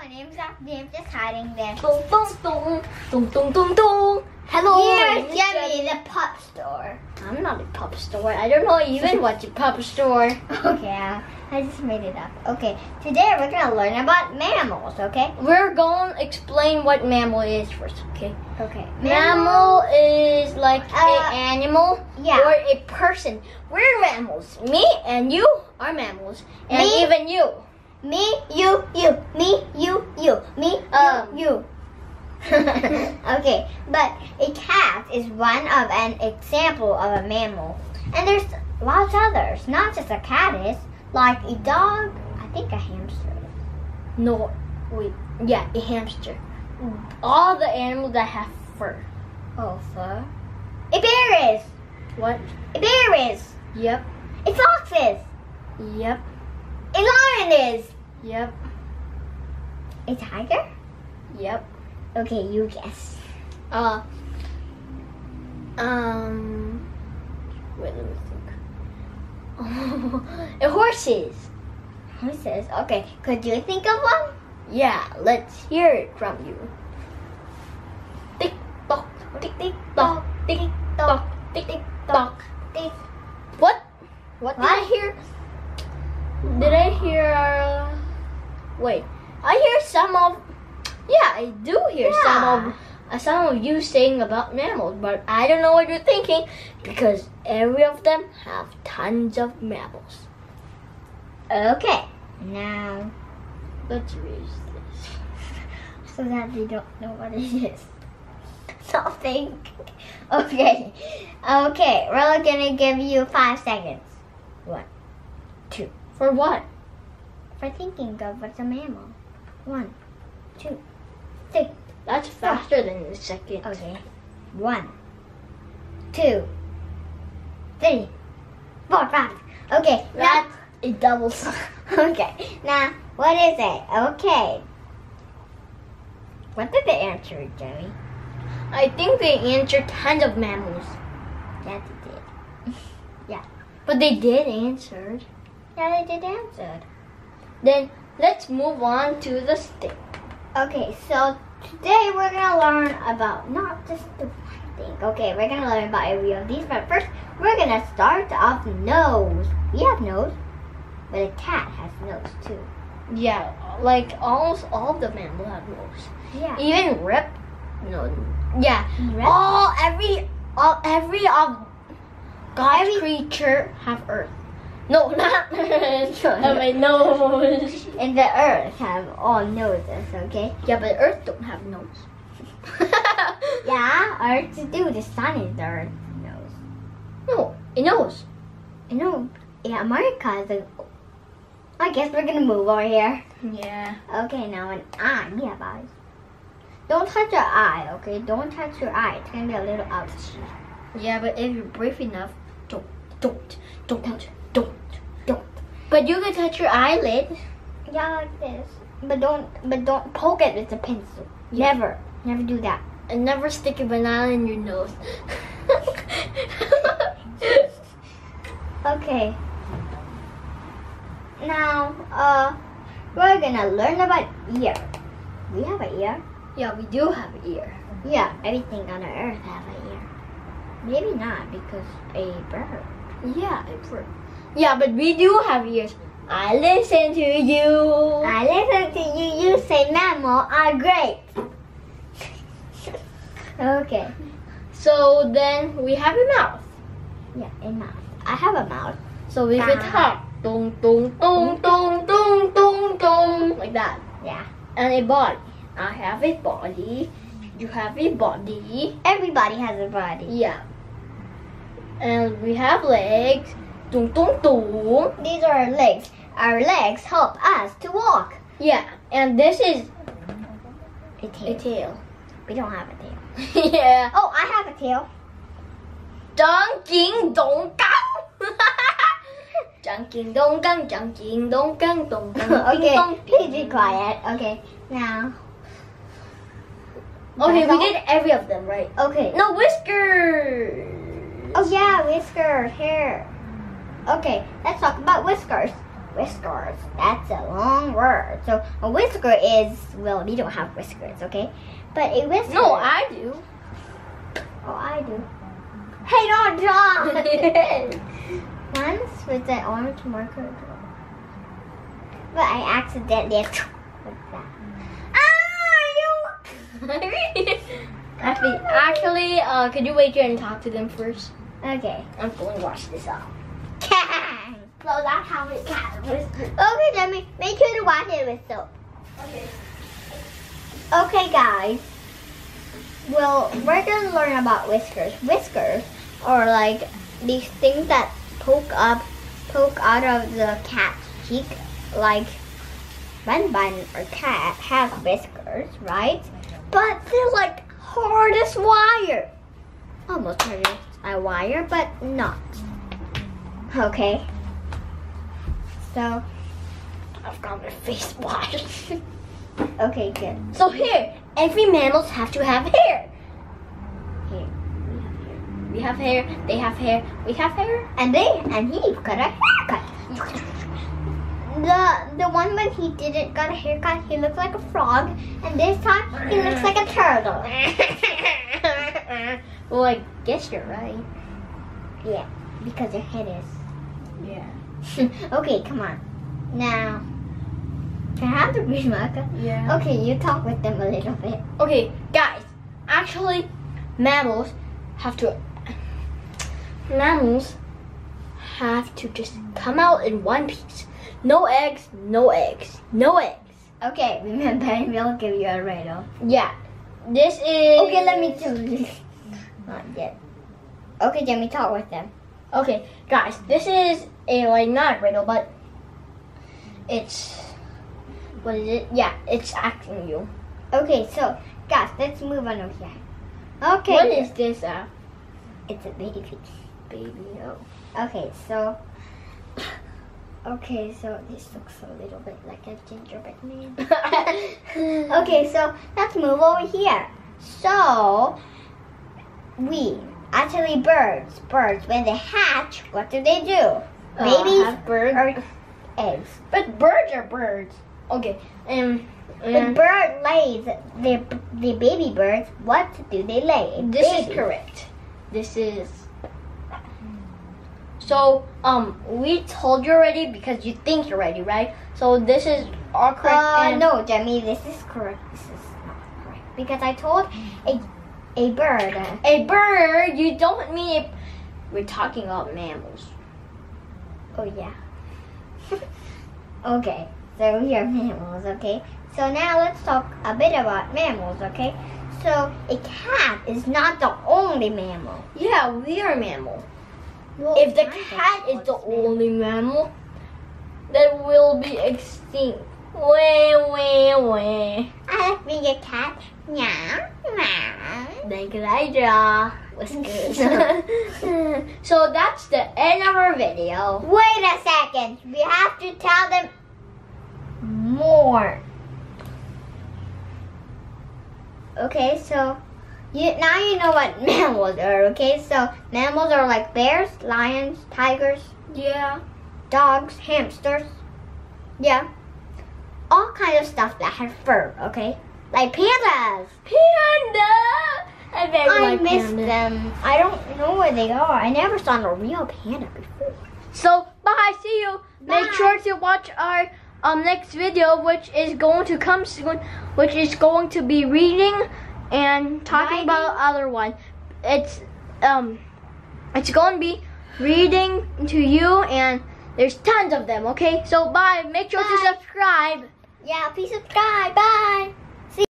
my name's not named, just hiding there. Boom, boom, boom, boom, boom, boom, boom. Hello, here's Jemmy, the pop store. I'm not a pop store. I don't know even what's a pop store. Okay, I just made it up. Okay, today we're gonna learn about mammals. Okay, we're gonna explain what mammal is first. Okay. Okay. Mammal is like an animal or a person. We're mammals. Me and you are mammals, and even you. Me, you, you. Me, you, you. Me, you. Okay, but a cat is one of an example of a mammal, and there's lots others. Not just a cat is like a dog. I think a hamster. No, wait, yeah, a hamster. All the animals that have fur. Oh, fur. A bear is. What? A bear is. Yep. A fox is. Yep. A lion is. Yep. A tiger. Yep. Okay, you guess. Wait, let me think. Horses. Horses, okay. Could you think of one? Yeah, let's hear it from you. Tick tock, tick tick tock, tick tock, tick tick tock, tick. What? What did I hear? Did I hear? Wait, I hear some of. Yeah, I do hear some of you saying about mammals, but I don't know what you're thinking because every of them have tons of mammals. Okay, now let's erase this so that they don't know what it is. Something. Okay, okay, we're gonna give you 5 seconds. 1, 2. For what? For thinking of what's a mammal. 1, 2, 3. That's faster than the second. Okay. 1, 2, 3, 4, 5. Okay. That's a double. Okay. Now, what is it? Okay. What did they answer, Joey? I think they answered tons of mammals. Yeah, they did. Yeah. But they did answer. Yeah, they did answer. Then, let's move on to the stick. Okay, so today we're going to learn about not just the one thing. Okay, we're going to learn about every of these, but first we're going to start off nose. We have nose, but a cat has nose too. Yeah, like almost all the mammals have nose. Yeah. Even rep, no. Yeah. Rep? Every of God's creature have earth. No, not earth. Have a nose. And the earth have all noses, okay? Yeah, but earth don't have nose. Yeah, earth do. The sun is the earth's nose. No, it knows. It knows. Yeah, America is a... I guess we're gonna move over here. Yeah. Okay, now an eye. We have eyes. Don't touch your eye, okay? Don't touch your eye. It's gonna be a little ouchy. Yeah, but if you're brave enough, don't touch it. Don't. But you can touch your eyelid. Yeah, like this. But don't poke it with a pencil. Yeah. Never do that. And never stick a banana in your nose. Okay. Now, we're gonna learn about ear. We have an ear. Yeah, we do have an ear. Yeah, everything on earth have an ear. Maybe not because a bird. Yeah, a bird. Yeah, but we do have ears. I listen to you. I listen to you. You say mammals are great. Okay. So then we have a mouth. Yeah, a mouth. I have a mouth. So we can talk. Dong, dong, dong, dong, dong, dong, dong. Like that. Yeah. And a body. I have a body. You have a body. Everybody has a body. Yeah. And we have legs. Dun, dun, dun. These are our legs. Our legs help us to walk. Yeah, and this is a tail. A tail. We don't have a tail. Yeah. Oh, I have a tail. Dunking dong gang. Dunking dong gang. Dunking dong gang. Dong gang. Okay. Please be quiet. Okay. Now. Okay, we did every of them, right? Okay. No whiskers. Oh yeah, whiskers. Hair. Okay, let's talk about whiskers. whiskers. That's a long word. So a whisker is, well, we don't have whiskers, okay? But a whisker... No, I do. Oh, I do. Hey, no, John! Once with that orange marker. But I accidentally... Actually, could you wait here and talk to them first? Okay. I'm going to wash this off. So that's how it got whiskered. Okay, let me make sure to wash it with soap. Okay. Okay, guys. Well, we're going to learn about whiskers. Whiskers are like these things that poke out of the cat's cheek, like Bun Bun or Cat has whiskers, right? But they're like hard as wire. Almost hard as a wire, but not. Okay. So, I've got my face washed. Okay, good. So here, every mammal has to have hair. Here, we have hair. They have hair. We have hair. And he got a haircut. The one when he didn't got a haircut, he looked like a frog, and this time he looks like a turtle. Well, I guess you're right. Yeah, because your head is. Yeah. Okay, come on. Now, can I have the brush marker? Yeah. Okay, you talk with them a little bit. Okay, guys. Actually, mammals have to just come out in one piece. No eggs, no eggs, no eggs. Okay, remember, and we'll give you a riddle. Yeah. This is... Okay, let me do this. Not yet. Okay, Jimmy, talk with them. Okay, guys, this is a, like, not a riddle, but it's... What is it? Yeah, it's asking you. Okay, so, guys, let's move on over here. Okay. What is this, It's a baby. Baby, no. Okay, so... Okay, so this looks a little bit like a gingerbread man. Okay, so let's move over here. So, birds, when they hatch, what do they do? Babies, birds, or eggs. But birds are birds. Okay, the bird lays the baby birds. What do they lay? This is correct. This is. So, we told you already because you think you're ready, right? So this is all correct. No, Jimmy, this is correct. This is not correct. Because I told a bird. A bird? You don't mean a... We're talking about mammals. Oh, yeah. Okay, so we are mammals, okay? So now let's talk a bit about mammals, okay? So a cat is not the only mammal. Yeah, we are mammals. Well, if the cat is the only mammal, then we'll be extinct. Wah, wah, wah. I like being a cat. Meow, meow. Thank you, I draw. What's good? So that's the end of our video. Wait a second. We have to tell them more. Okay, so... Now you know what mammals are, okay? So mammals are like bears, lions, tigers, dogs, hamsters, all kinds of stuff that have fur, okay? Like pandas. I miss them. I don't know where they are. I never saw a real panda before. So bye, see you. Bye. Make sure to watch our next video, which is going to come soon, which is going to be reading. And talking about other one, it's going to be reading to you, and there's tons of them. Okay, so bye. Make sure to subscribe. Yeah, please subscribe. Bye.